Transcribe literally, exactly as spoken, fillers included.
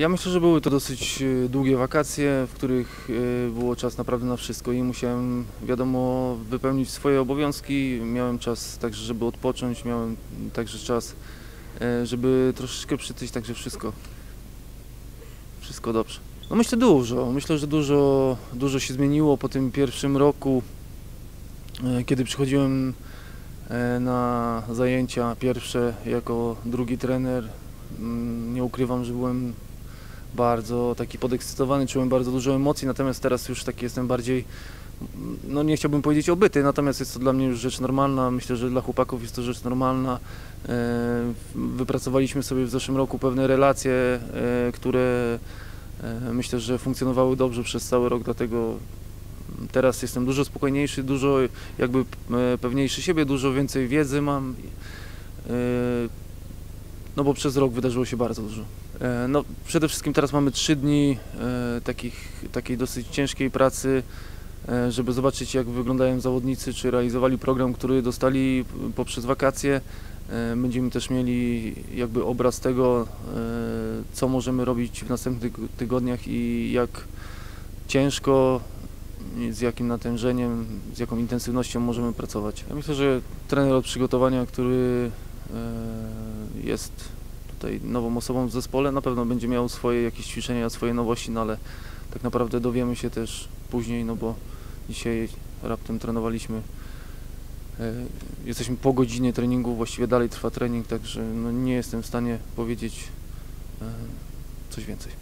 Ja myślę, że były to dosyć długie wakacje, w których było czas naprawdę na wszystko i musiałem, wiadomo, wypełnić swoje obowiązki. Miałem czas także, żeby odpocząć, miałem także czas, żeby troszeczkę przytyć, także wszystko, wszystko dobrze. No myślę dużo, myślę, że dużo, dużo się zmieniło po tym pierwszym roku, kiedy przychodziłem na zajęcia pierwsze jako drugi trener. Nie ukrywam, że byłem bardzo taki podekscytowany, czułem bardzo dużo emocji, natomiast teraz już taki jestem bardziej, no nie chciałbym powiedzieć obyty, natomiast jest to dla mnie już rzecz normalna, myślę, że dla chłopaków jest to rzecz normalna. Wypracowaliśmy sobie w zeszłym roku pewne relacje, które myślę, że funkcjonowały dobrze przez cały rok, dlatego teraz jestem dużo spokojniejszy, dużo jakby pewniejszy siebie, dużo więcej wiedzy mam. No bo przez rok wydarzyło się bardzo dużo. No, przede wszystkim teraz mamy trzy dni takich, takiej dosyć ciężkiej pracy, żeby zobaczyć, jak wyglądają zawodnicy, czy realizowali program, który dostali poprzez wakacje. Będziemy też mieli jakby obraz tego, co możemy robić w następnych tygodniach i jak ciężko, z jakim natężeniem, z jaką intensywnością możemy pracować. Ja myślę, że trener od przygotowania, który jest tutaj nową osobą w zespole, na pewno będzie miał swoje jakieś ćwiczenia, swoje nowości, no ale tak naprawdę dowiemy się też później, no bo dzisiaj raptem trenowaliśmy, jesteśmy po godzinie treningu, właściwie dalej trwa trening, także no nie jestem w stanie powiedzieć coś więcej.